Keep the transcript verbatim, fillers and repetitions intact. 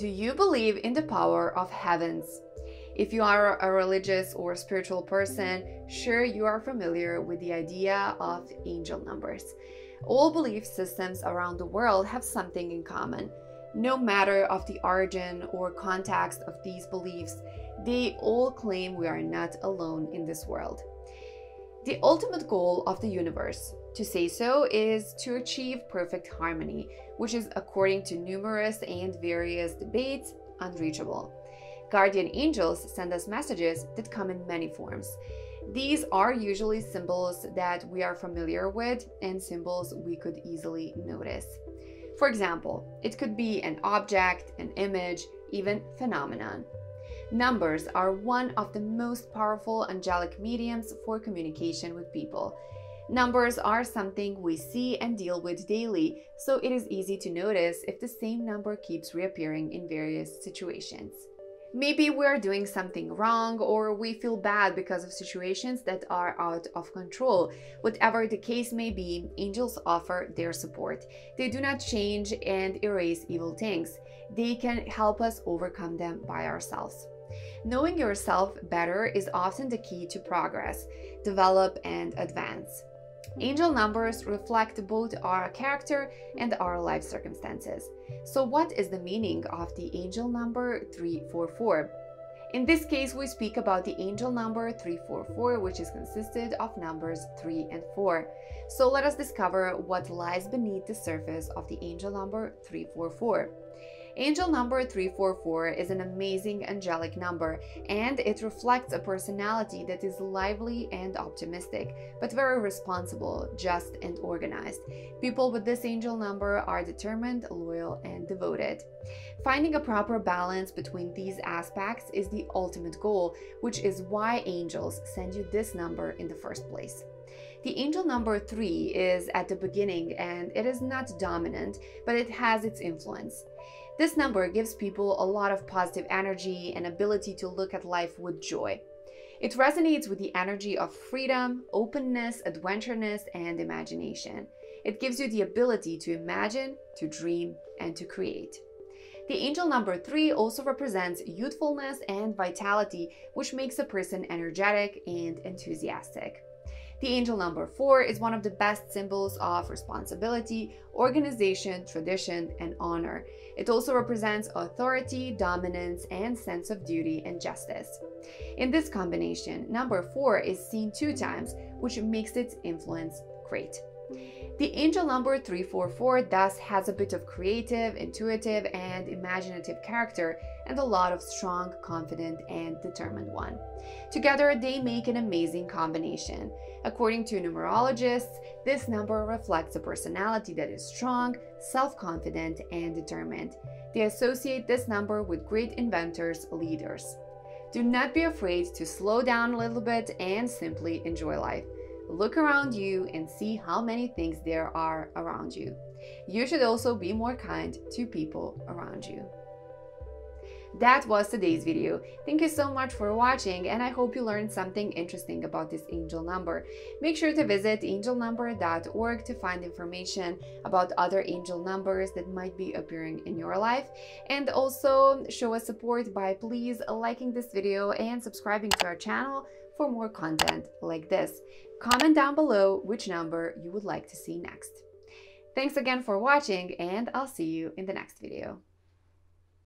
Do you believe in the power of heavens? If you are a religious or spiritual person, sure you are familiar with the idea of angel numbers. All belief systems around the world have something in common. No matter of the origin or context of these beliefs, they all claim we are not alone in this world. The ultimate goal of the universe, to say so, is to achieve perfect harmony, which is, according to numerous and various debates, unreachable. Guardian angels send us messages that come in many forms. These are usually symbols that we are familiar with and symbols we could easily notice. For example, it could be an object, an image, even phenomenon. Numbers are one of the most powerful angelic mediums for communication with people. Numbers are something we see and deal with daily, so it is easy to notice if the same number keeps reappearing in various situations. Maybe we're doing something wrong or we feel bad because of situations that are out of control. Whatever the case may be, angels offer their support. They do not change and erase evil things. They can help us overcome them by ourselves. Knowing yourself better is often the key to progress, develop, and advance. Angel numbers reflect both our character and our life circumstances. So what is the meaning of the angel number three four four? In this case, we speak about the angel number three four four, which is consisted of numbers three and four. So let us discover what lies beneath the surface of the angel number three four four. Angel number three four four is an amazing angelic number, and it reflects a personality that is lively and optimistic, but very responsible, just, and organized. People with this angel number are determined, loyal, and devoted. Finding a proper balance between these aspects is the ultimate goal, which is why angels send you this number in the first place. The angel number three is at the beginning, and it is not dominant, but it has its influence. This number gives people a lot of positive energy and ability to look at life with joy. It resonates with the energy of freedom, openness, adventureness, and imagination. It gives you the ability to imagine, to dream, and to create. The angel number three also represents youthfulness and vitality, which makes a person energetic and enthusiastic. The angel number four is one of the best symbols of responsibility, organization, tradition, and honor. It also represents authority, dominance, and sense of duty and justice. In this combination, number four is seen two times, which makes its influence great. The angel number three four four thus has a bit of creative, intuitive, and imaginative character, and a lot of strong, confident, and determined one. Together, they make an amazing combination. According to numerologists, this number reflects a personality that is strong, self-confident, and determined. They associate this number with great inventors, leaders. Do not be afraid to slow down a little bit and simply enjoy life. Look around you and see how many things there are around you. You should also be more kind to people around you. That was today's video. Thank you so much for watching, and I hope you learned something interesting about this angel number. Make sure to visit angel number dot org to find information about other angel numbers that might be appearing in your life, and also show us support by please liking this video and subscribing to our channel for more content like this. Comment down below which number you would like to see next. Thanks again for watching, and I'll see you in the next video.